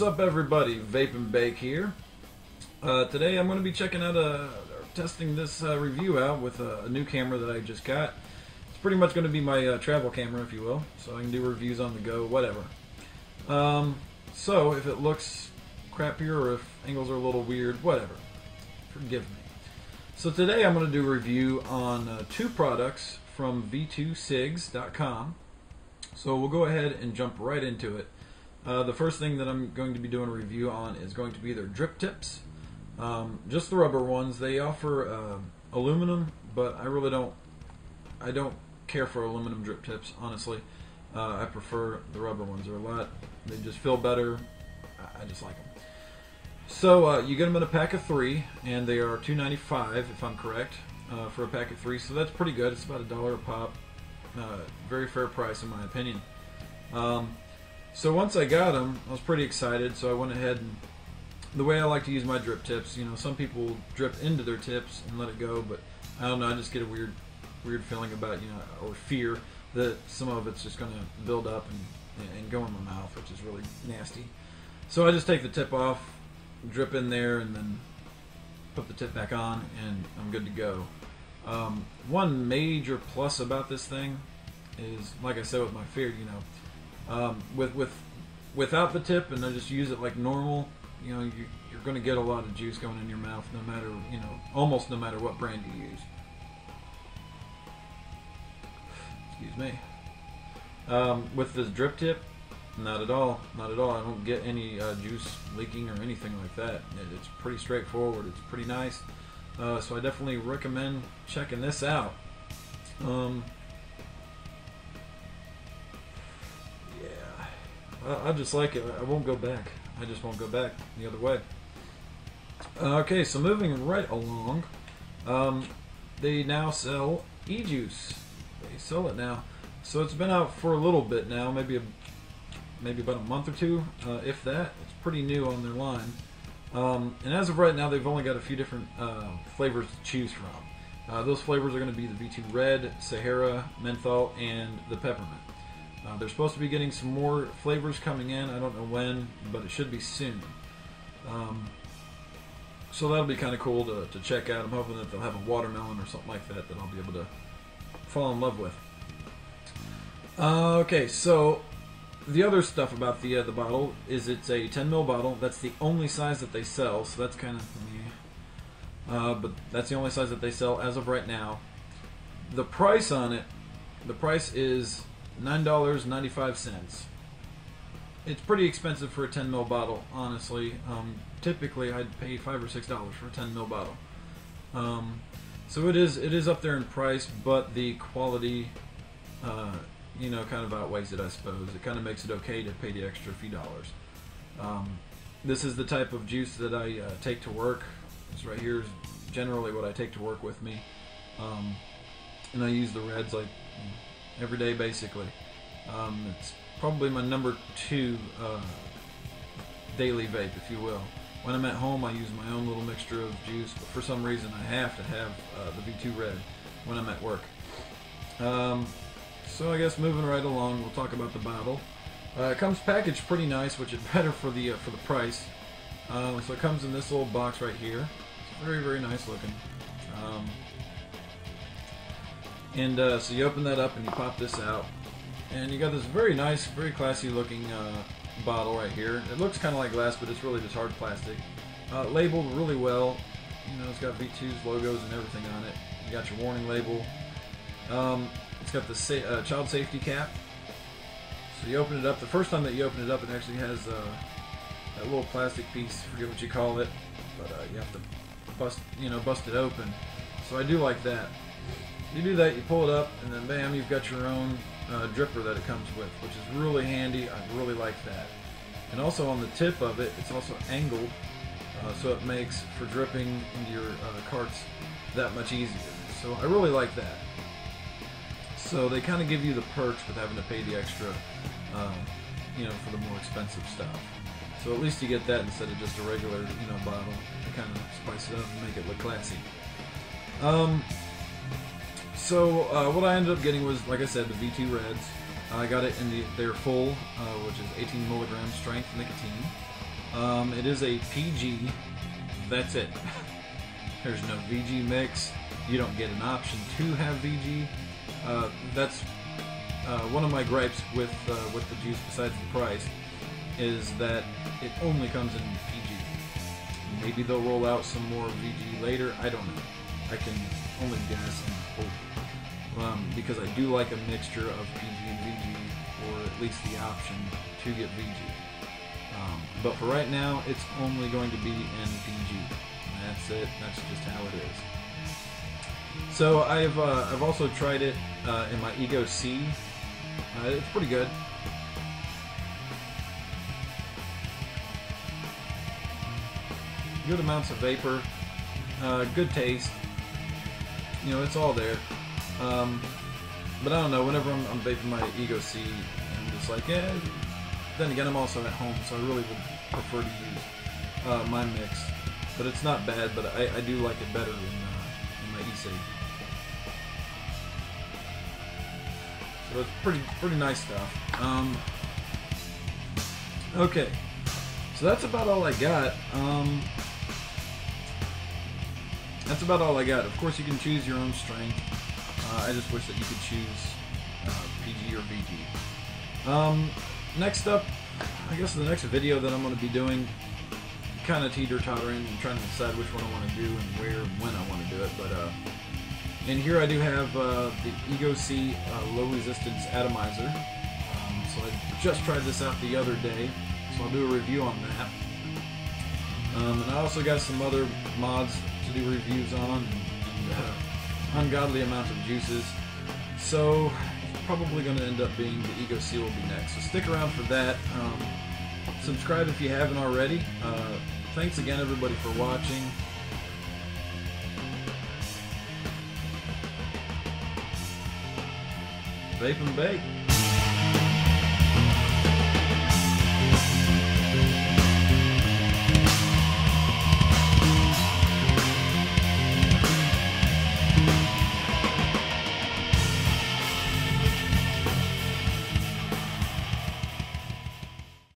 What's up, everybody? Vape and Bake here. Today I'm going to be checking out testing this review out with a new camera that I just got. It's pretty much going to be my travel camera, if you will, so I can do reviews on the go, whatever. So if it looks crap here or if angles are a little weird, whatever, forgive me. So today I'm going to do a review on two products from v2ciggs.com. So we'll go ahead and jump right into it. The first thing that I'm going to be doing a review on is going to be their drip tips. Just the rubber ones. They offer aluminum, but I really don't care for aluminum drip tips, honestly. I prefer the rubber ones. They're a lot, they just feel better. I just like them. So you get them in a pack of 3, and they are $2.95 if I'm correct, for a pack of 3, so that's pretty good. It's about $1 a pop. Very fair price in my opinion. So once I got them, I was pretty excited, so I went ahead and the way I like to use my drip tips, you know, some people drip into their tips and let it go, but I don't know, I just get a weird feeling about, you know, or fear that some of it's just going to build up and go in my mouth, which is really nasty. So I just take the tip off, drip in there, and then put the tip back on, and I'm good to go. One major plus about this thing is, like I said with my fear, you know, without the tip and I just use it like normal, you know, you're going to get a lot of juice going in your mouth, no matter, you know, almost no matter what brand you use. Excuse me. With this drip tip, not at all, not at all. I don't get any juice leaking or anything like that. It's pretty straightforward. It's pretty nice. So I definitely recommend checking this out. Yeah, I just like it. I won't go back. I just won't go back the other way. Okay, so moving right along, they now sell e-juice. They sell it now. So it's been out for a little bit now, maybe about a month or two, if that. It's pretty new on their line. And as of right now, they've only got a few different flavors to choose from. Those flavors are going to be the V2 Red, Sahara, Menthol, and the Peppermint. They're supposed to be getting some more flavors coming in. I don't know when, but it should be soon. So that'll be kind of cool to check out. I'm hoping that they'll have a watermelon or something like that that I'll be able to fall in love with. Okay, so the other stuff about the bottle is it's a 10 ml bottle. That's the only size that they sell, so that's kind of, yeah. But that's the only size that they sell as of right now. The price on it, the price is $9.95. It's pretty expensive for a 10 ml bottle, honestly. Typically, I'd pay $5 or $6 for a 10 ml bottle. So it is up there in price, but the quality, you know, kind of outweighs it, I suppose. It kind of makes it okay to pay the extra few dollars. This is the type of juice that I take to work. This right here is generally what I take to work with me, and I use the reds like, you know, every day basically. It's probably my number 2 daily vape, if you will. When I'm at home, I use my own little mixture of juice, but for some reason I have to have the V2 Red when I'm at work. So I guess moving right along, we'll talk about the bottle. It comes packaged pretty nice, which is better for the price. So it comes in this little box right here. It's very, very nice looking. And so you open that up and you pop this out, and you got this very nice, very classy looking bottle right here. It looks kind of like glass, but it's really just hard plastic. Labeled really well. You know, it's got V2's logos and everything on it. You got your warning label. It's got the child safety cap. So you open it up. The first time that you open it up, it actually has that little plastic piece. I forget what you call it, but you have to bust it open. So I do like that. You do that, you pull it up, and then bam, you've got your own dripper that it comes with, which is really handy. I really like that. And also on the tip of it, it's also angled, so it makes for dripping into your carts that much easier. So I really like that. So they kind of give you the perks with having to pay the extra, you know, for the more expensive stuff. So at least you get that instead of just a regular, you know, bottle. They kind of spice it up and make it look classy. So what I ended up getting was, like I said, the V2 Reds. I got it in their full, which is 18 mg strength nicotine. It is a PG. That's it. There's no VG mix. You don't get an option to have VG. That's one of my gripes with the juice, besides the price, is that it only comes in PG. Maybe they'll roll out some more VG later. I don't know. I can only guess and hope, because I do like a mixture of PG and VG, or at least the option to get VG. But for right now, it's only going to be in PG. That's it. That's just how it is. So I've also tried it in my eGo-C. It's pretty good. Good amounts of vapor, good taste, you know, it's all there. But I don't know, whenever I'm vaping my eGo-C, I'm just like, yeah. Then again, I'm also at home, so I really would prefer to use my mix. But it's not bad, but I do like it better in my e-Safe. So it's pretty nice stuff. Okay, so that's about all I got. That's about all I got. Of course, you can choose your own strength. I just wish that you could choose PG or VG. Next up, I guess the next video that I'm going to be doing, kind of teeter-tottering and trying to decide which one I want to do and where and when I want to do it. But and here I do have the eGo-C low-resistance atomizer. So I just tried this out the other day, so I'll do a review on that. And I also got some other mods to do reviews on, and ungodly amounts of juices. So it's probably going to end up being the eGo-C will be next. So stick around for that. Subscribe if you haven't already. Thanks again, everybody, for watching. Vape and bake.